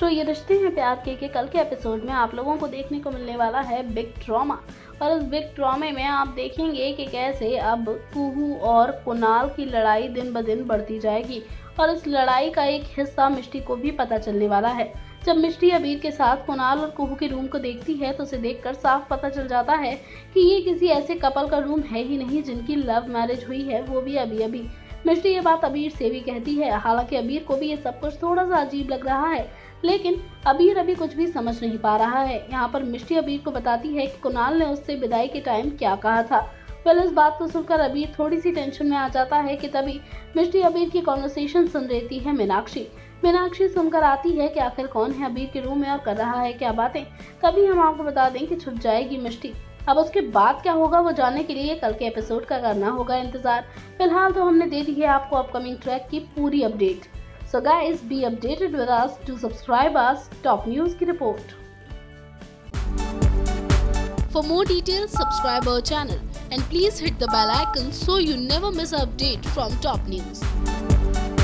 तो ये रिश्ते हैं प्यार के कल के एपिसोड में आप लोगों को देखने को मिलने वाला है बिग ड्रामा। और इस बिग ड्रामे में आप देखेंगे कि कैसे अब कुहू और कुणाल की लड़ाई दिन ब दिन बढ़ती जाएगी और इस लड़ाई का एक हिस्सा मिष्टी को भी पता चलने वाला है। जब मिष्टी अबीर के साथ कुणाल और कुहू के रूम को देखती है तो उसे देखकर साफ पता चल जाता है कि ये किसी ऐसे कपल का रूम है ही नहीं जिनकी लव मैरिज हुई है, वो भी अभी अभी। मिष्टी ये बात अबीर से भी कहती है। हालांकि अबीर को भी ये सब कुछ थोड़ा सा अजीब लग रहा है, लेकिन अबीर अभी कुछ भी समझ नहीं पा रहा है। यहाँ पर मिष्टी अबीर को बताती है कि कुणाल ने उससे विदाई के टाइम क्या कहा था। पहले इस बात को सुनकर अबीर थोड़ी सी टेंशन में आ जाता है कि तभी मिष्टी अबीर की कॉन्वर्सेशन सुन रही है मीनाक्षी सुनकर आती है कि आखिर कौन है अबीर के रूम में और कर रहा है क्या बातें। तभी हम आपको बता दें कि छुप जाएगी मिष्टी। अब उसके बाद क्या होगा वो जानने के लिए कल के एपिसोड का करना होगा इंतजार। फिलहाल तो हमने दे दी है आपको अपकमिंग ट्रैक की पूरी update. So guys, be updated with us. Do subscribe us. Top News की रिपोर्ट। For more details, subscribe our channel and please hit the bell icon so you never miss an update from Top News.